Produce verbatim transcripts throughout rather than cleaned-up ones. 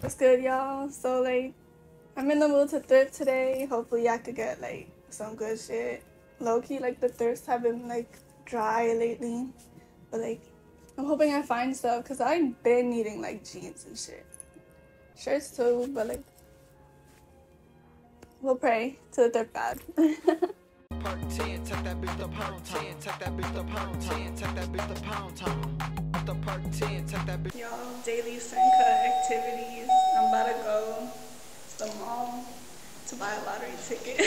What's good, y'all? So like, I'm in the mood to thrift today. Hopefully I could get like some good shit. Low-key, like the thrifts have been like dry lately, but like I'm hoping I find stuff because I've been needing like jeans and shit, shirts too, but like we'll pray to the thrift god. Park ten, take that bitch to Pound ten, take that bitch to Pound ten, take that bitch to Pound ten. Y'all, daily Senka activities. I'm about to go to the mall to buy a lottery ticket.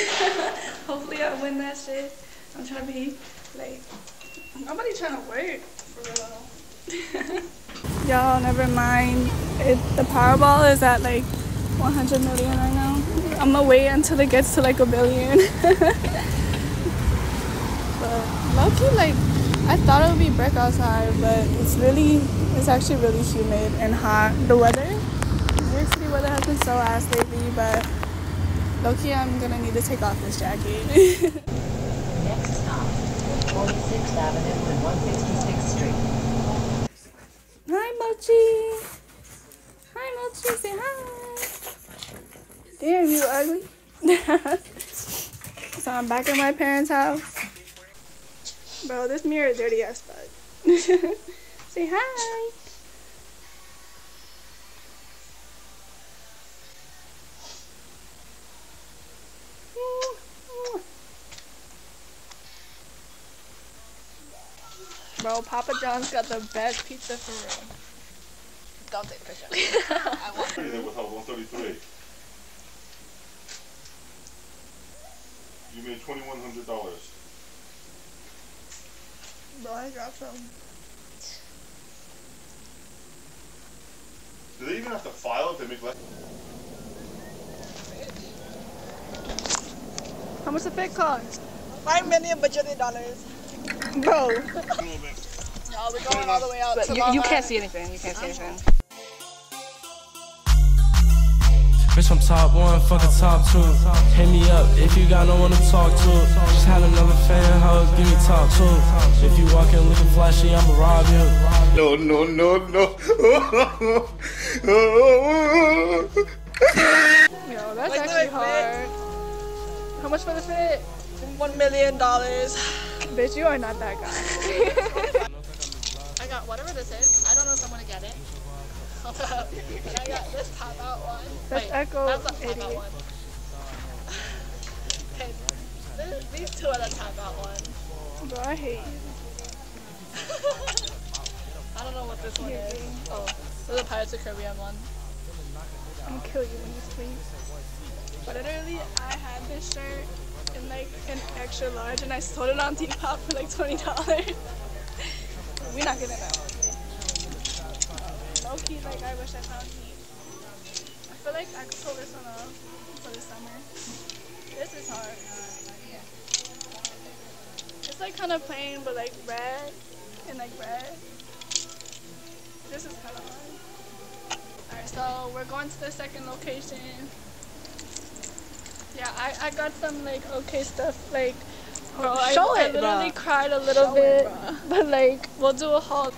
Hopefully I win that shit. I'm trying to be like, nobody trying to work for real. Y'all, never mind. It, the Powerball is at like one hundred million right now. I'm gonna wait until it gets to like a billion. But low-key, like, I thought it would be brick outside, but it's really, it's actually really humid and hot. The weather, New York City weather has been so ass lately, but low-key, I'm gonna need to take off this jacket. Next stop, forty-sixth Avenue and one sixty-sixth Street. Hi, Mochi. Hi, Mochi. Say hi. Damn, you ugly. So I'm back at my parents' house. Bro, this mirror is dirty as fuck. Say hi. Bro, Papa John's got the best pizza for real. Don't take a picture. I won't. one thirty-three. You made twenty-one hundred dollars. Bro, I dropped some. Do they even have to file if they make less? How much the fit cost? Five million bajillion dollars. Bro. Y'all, we're going all the way out. But you, you can't see anything. You can't see anything. Bitch, I'm top one, fucking top two. Hit me up if you got no one to talk to. Just had another fan, hoes, give me top two. If you walk in looking flashy, I'ma rob you. No, no, no, no. Yo, that's like, actually hard. How much for the fit? One million dollars. Bitch, you are not that guy. I got whatever this is. I don't know if I'm gonna get it. And I got this TapOut one. That's Wait, Echo. That's not TapOut one. And this, these two are the TapOut one. Bro, I hate you. I don't know what this one is. Oh, this is the Pirates of Caribbean one. I'm gonna kill you when you sleep. But literally, I had this shirt in like an extra large and I sold it on Depop for like twenty dollars. We're not getting that one. Okay, like I wish I found heat. I feel like I could pull this one off for the summer. This is hard. It's like kind of plain, but like red and like red. This is kind of hard. Alright, so we're going to the second location. Yeah, I, I got some like okay stuff. Like, bro, I, Show I, it, I literally bro. cried a little Show bit, it, but like we'll do a haul.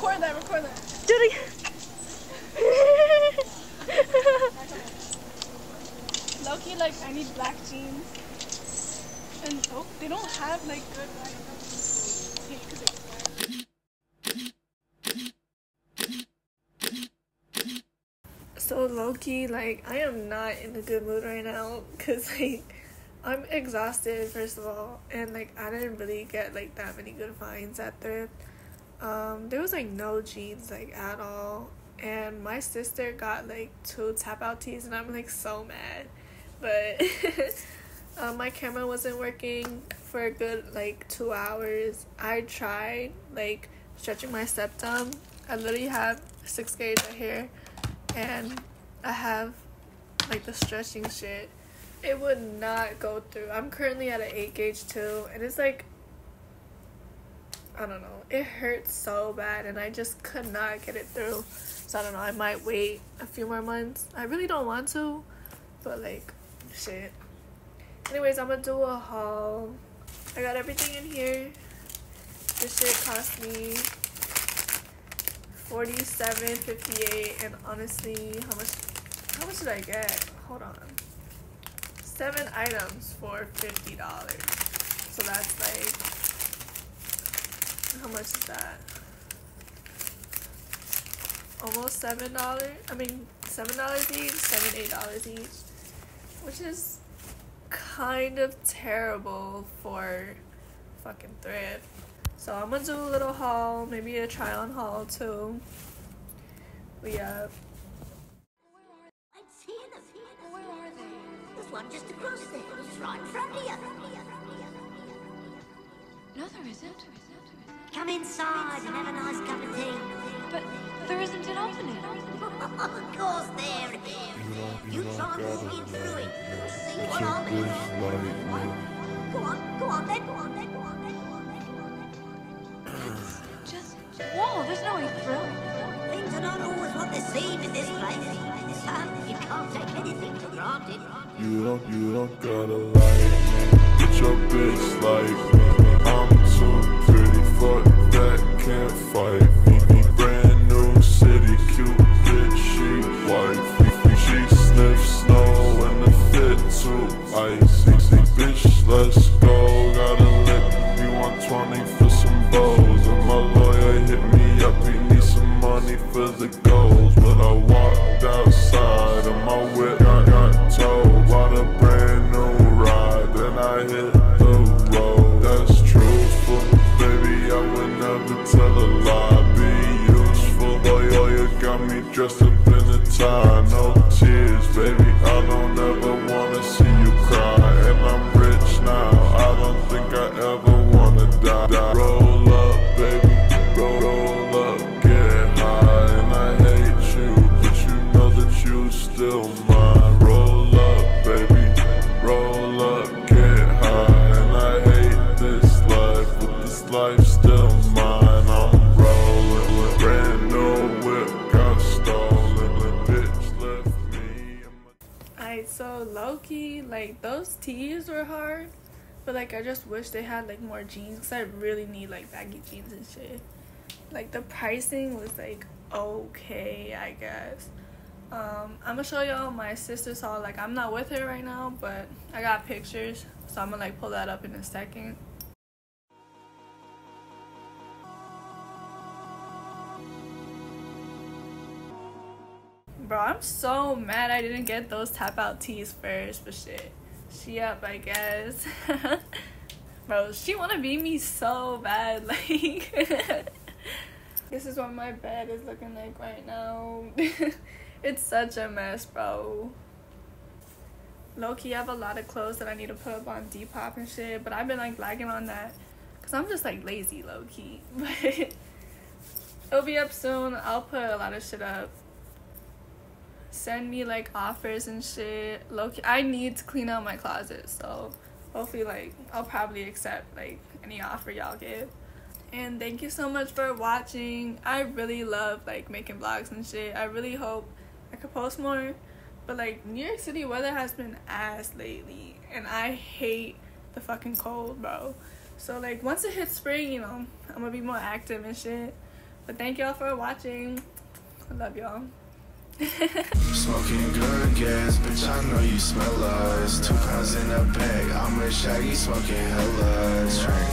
Record that, record that. Do it again. Low-key, like, I need black jeans. And oh, they don't have, like, good black jeans. So, low-key, like, I am not in a good mood right now. Because, like, I'm exhausted, first of all. And, like, I didn't really get, like, that many good finds at thrift. Um, there was like no jeans like at all, and my sister got like two TapOut tees and I'm like so mad, but um, my camera wasn't working for a good like two hours. I tried like stretching my septum. I literally have six gauge right here and I have like the stretching shit. It would not go through. I'm currently at an eight gauge too and it's like, I don't know, it hurts so bad and I just could not get it through. So I don't know, I might wait a few more months. I really don't want to, but like shit, Anyways, I'm gonna do a haul. I got everything in here. This shit cost me forty-seven fifty-eight, and honestly, how much how much did I get? Hold on. Seven items for fifty dollars. So that's like, how much is that? Almost seven dollars. I mean seven dollars each, seven, eight dollars each. Which is kind of terrible for fucking thrift. So I'm gonna do a little haul, maybe a try on haul too. We up. I'd seen them. Where are they? This one just across there. It's right in front of you. No, there isn't. Come inside and have a nice cup of tea. But there isn't an opening. Of course there is. You try walking through it. You'll see what I'll be doing. Go on, go on then, go on then, go on then. It's just wall. There's no way through. Things are not always what they seem in this place. This time, you can't take anything for granted. You don't, you don't gotta like me. Get your bitch like me. I'm too pretty for that. Can't fight me. Brand new city, cute bitch. She wifey. She sniffs snow and the fit too icy. Bitch, let's go. Gotta lick. You want twenty for some bows. My lawyer hit me up, he needs some money for the goals. But I walked outside and my whip I got towed. Bought a brand new ride, then I hit the road. That's truthful, baby, I would never tell a lie. Be useful, lawyer got me dressed up in a tie. No tears, baby, I don't ever wanna see you cry. And I'm rich now, I don't think I ever wanna die. die. Roll still mine, roll up, baby, roll up, get high, and I hate this life, but this life's still mine, I'm rolling, with brand new whip, got stolen, the bitch left me. Alright, so low-key, like, those tees were hard, but, like, I just wish they had, like, more jeans, because I really need, like, baggy jeans and shit. Like, the pricing was, like, okay, I guess. Um, I'm gonna show y'all my sister's haul. Like, I'm not with her right now, but I got pictures, so I'm gonna like pull that up in a second. Bro, I'm so mad I didn't get those TapOut tees first, but shit, she up, I guess. Bro, she wanna be me so bad, like. This is what my bed is looking like right now. It's such a mess, bro. Low-key, I have a lot of clothes that I need to put up on Depop and shit, but I've been, like, lagging on that because I'm just, like, lazy, low-key. But it'll be up soon. I'll put a lot of shit up. Send me, like, offers and shit. Low-key, I need to clean out my closet, so hopefully, like, I'll probably accept, like, any offer y'all give. And thank you so much for watching. I really love, like, making vlogs and shit. I really hope I could post more, but like New York City weather has been ass lately and I hate the fucking cold, bro. So like once it hits spring, you know, I'm gonna be more active and shit. But thank y'all for watching. I love y'all. Smoking good gas, bitch, I know you smell us. Two pounds in a bag, I'm with Shaggy smoking hella.